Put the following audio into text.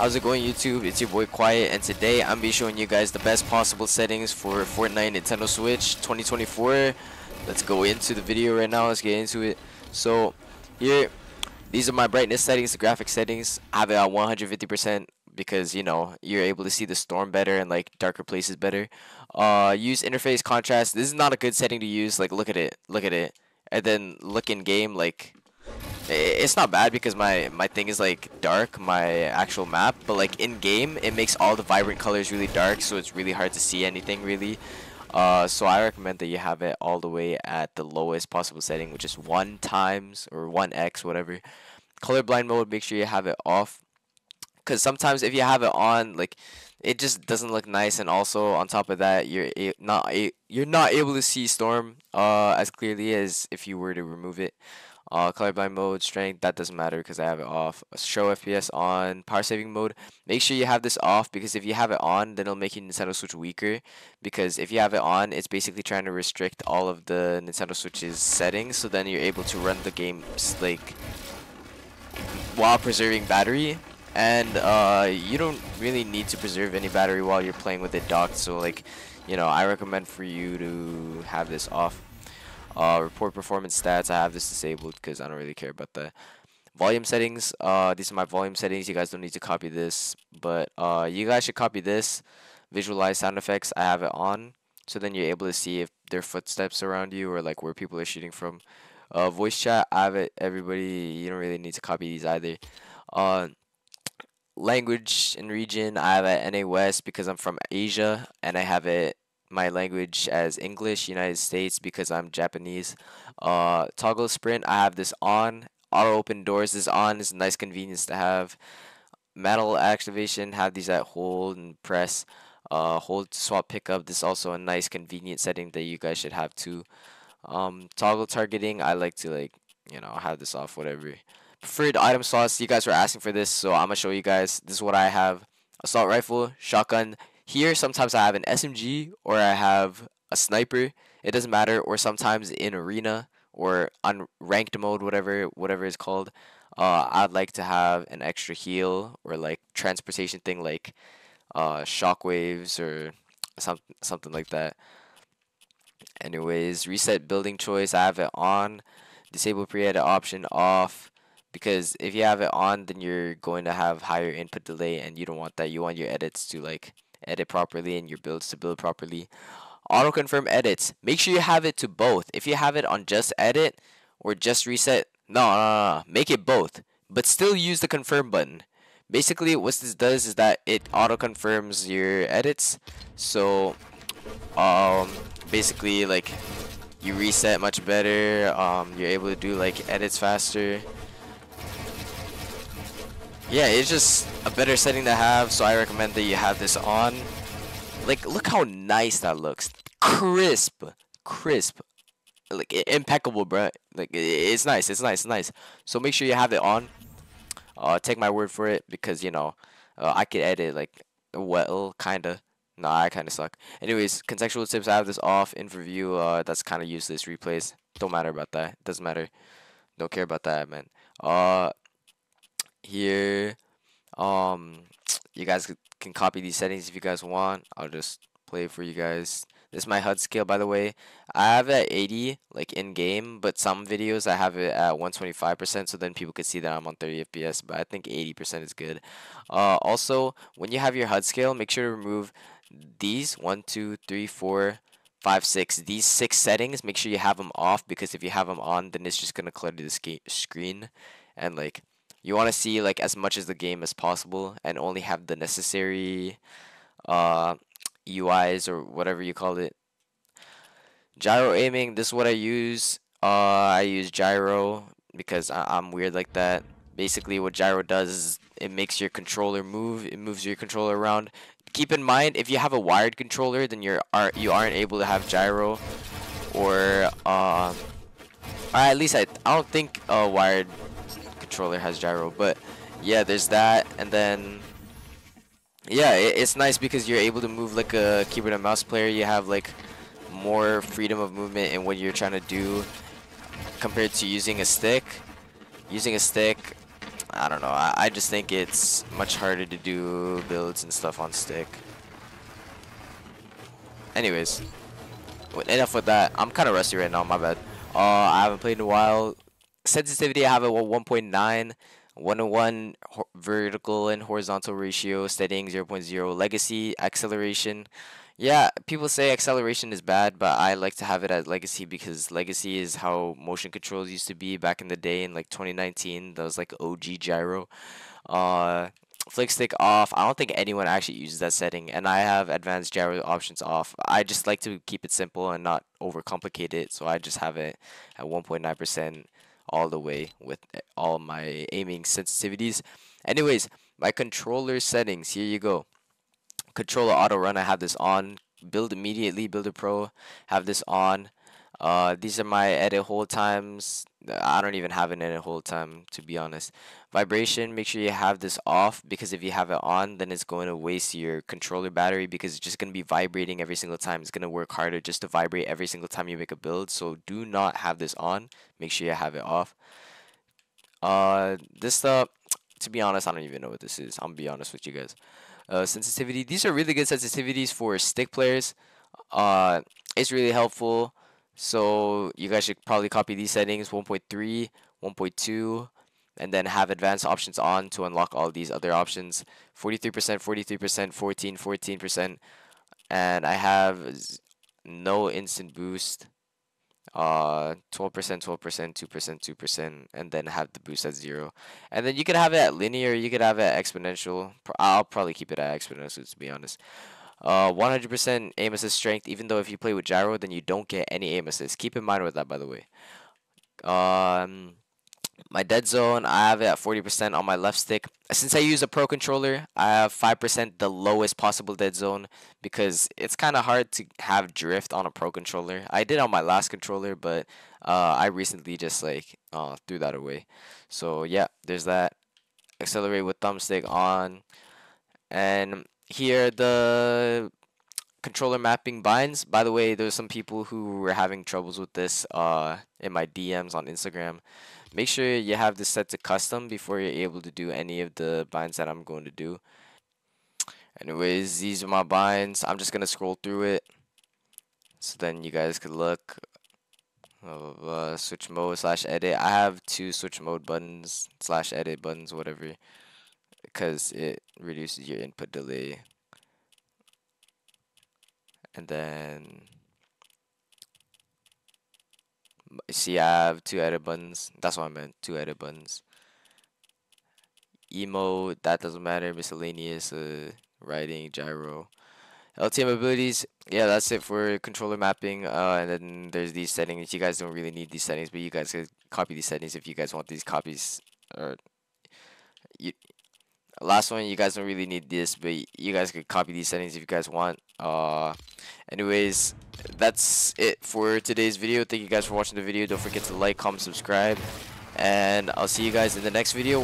How's it going, YouTube? It's your boy Quiet, and today I'm be showing you guys the best possible settings for Fortnite Nintendo Switch 2024. Let's go into the video right now. Let's get into it. So here, these are my brightness settings, the graphic settings. I have it at 150% because, you know, you're able to see the storm better and like darker places better. Use interface contrast. This is not a good setting to use. Like, look at it, look at it, and then look in game. Like, it's not bad because my thing is like dark, my actual map, but like in game it makes all the vibrant colors really dark, so it's really hard to see anything really. So I recommend that you have it all the way at the lowest possible setting, which is 1x or 1x, whatever. Colorblind mode, make sure you have it off, because sometimes if you have it on, like, it just doesn't look nice. And also on top of that, you're not able to see storm as clearly as if you were to remove it. Colorblind mode, strength, that doesn't matter because I have it off. Show FPS on. Power saving mode, make sure you have this off, because if you have it on, then it'll make your Nintendo Switch weaker, because if you have it on, it's basically trying to restrict all of the Nintendo Switch's settings, so then you're able to run the game like while preserving battery. And you don't really need to preserve any battery while you're playing with it docked, so like, you know, I recommend for you to have this off. Report performance stats, I have this disabled because I don't really care about that. Volume settings, these are my volume settings. You guys don't need to copy this, but you guys should copy this. Visualize sound effects, I have it on, so then you're able to see if there are footsteps around you or like where people are shooting from. Voice chat, I have it. Everybody, you don't really need to copy these either. Language and region, I have it NA West because I'm from Asia, and I have it my language as English, United States, because I'm Japanese. Toggle sprint, I have this on. Auto open doors is on. It's a nice convenience to have. Metal activation, have these at hold and press. Hold to swap pickup, this is also a nice convenient setting that you guys should have too. Toggle targeting, I like to, like, you know, have this off, whatever. Preferred item slots, you guys were asking for this, so I'm gonna show you guys. This is what I have: assault rifle, shotgun. Here, sometimes I have an SMG or I have a sniper. It doesn't matter. Or sometimes in arena or on ranked mode, whatever it's called. I'd like to have an extra heal or like transportation thing, like shockwaves or something like that. Anyways, reset building choice, I have it on. Disable pre-edit option off, because if you have it on, then you're going to have higher input delay, and you don't want that. You want your edits to like edit properly and your builds to build properly. Auto confirm edits, make sure you have it to both. If you have it on just edit or just reset, no, make it both, but still use the confirm button. Basically what this does is that it auto confirms your edits, so basically like you reset much better. You're able to do like edits faster. Yeah, it's just a better setting to have, so I recommend that you have this on. Like, look how nice that looks. Crisp. Like, impeccable, bruh. Like, it's nice, it's nice. So make sure you have it on. Take my word for it, because, you know, I could edit, like, well, kinda. Nah, I kinda suck. Anyways, contextual tips, I have this off. In review, that's kinda useless. Replays, don't matter about that. Doesn't matter. Don't care about that, man. Here, you guys can copy these settings if you guys want. I'll just play for you guys. This is my HUD scale, by the way. I have it at 80, like in game, but some videos I have it at 125%, so then people could see that I'm on 30 fps, but I think 80% is good. Also, when you have your HUD scale, make sure to remove these 1, 2, 3, 4, 5, 6, these 6 settings. Make sure you have them off, because if you have them on, then it's just gonna clutter the screen, and like, you want to see like as much as the game as possible and only have the necessary UIs or whatever you call it. Gyro aiming, this is what I use. I use gyro because I'm weird like that. Basically what gyro does is it makes your controller move. It moves your controller around. Keep in mind, if you have a wired controller, then you aren't able to have gyro, or at least I don't think wired controller has gyro. But yeah, there's that. And then yeah, it's nice because you're able to move like a keyboard and mouse player. You have like more freedom of movement in what you're trying to do compared to using a stick. I don't know. I just think it's much harder to do builds and stuff on stick. Anyways, enough with that. I'm kind of rusty right now, my bad. I haven't played in a while. Sensitivity, I have it at 1.9. 1:1 vertical and horizontal ratio, steadying 0.0, legacy, acceleration. Yeah, people say acceleration is bad, but I like to have it at legacy because legacy is how motion controls used to be back in the day in like 2019. That was like OG gyro. Flick stick off. I don't think anyone actually uses that setting, and I have advanced gyro options off. I just like to keep it simple and not overcomplicate it, so I just have it at 1.9% all the way with all my aiming sensitivities. Anyways, my controller settings, here you go. Controller auto run, I have this on. Build immediately, builder pro, have this on. These are my edit hold times. I don't even have an edit hold time, to be honest. Vibration, make sure you have this off, because if you have it on, then it's going to waste your controller battery, because it's just going to be vibrating every single time. It's going to work harder just to vibrate every single time you make a build. So do not have this on. Make sure you have it off. This stuff, to be honest, I don't even know what this is. I'm going to be honest with you guys. Sensitivity. These are really good sensitivities for stick players. It's really helpful. So you guys should probably copy these settings, 1.3, 1.2, and then have advanced options on to unlock all these other options. 43%, 43%, 14%, 14%, and I have no instant boost, 12%, 12%, 2%, 2%, and then have the boost at 0. And then you could have it at linear, you could have it at exponential. I'll probably keep it at exponential, to be honest. 100% aim assist strength, even though if you play with gyro, then you don't get any aim assist. Keep in mind with that, by the way. My dead zone, I have it at 40% on my left stick. Since I use a pro controller, I have 5%, the lowest possible dead zone, because it's kind of hard to have drift on a pro controller. I did on my last controller, but I recently just like threw that away. So yeah, there's that. Accelerate with thumbstick on. And here, the controller mapping binds. By the way, there's some people who were having troubles with this in my DMs on Instagram. Make sure you have this set to custom before you're able to do any of the binds that I'm going to do. Anyways, these are my binds. I'm just going to scroll through it so then you guys could look. Switch mode / edit. I have 2 switch mode buttons / edit buttons, whatever, because it reduces your input delay. And then see, I have 2 edit buttons. That's what I meant, 2 edit buttons. Emote, that doesn't matter. Miscellaneous, writing, gyro, LTM abilities. Yeah, that's it for controller mapping. And then there's these settings. You guys don't really need these settings, but you guys can copy these settings if you guys want these copies. Or you. Last one, you guys don't really need this, but you guys could copy these settings if you guys want. Anyways, that's it for today's video. Thank you guys for watching the video. Don't forget to like, comment, subscribe, and I'll see you guys in the next video.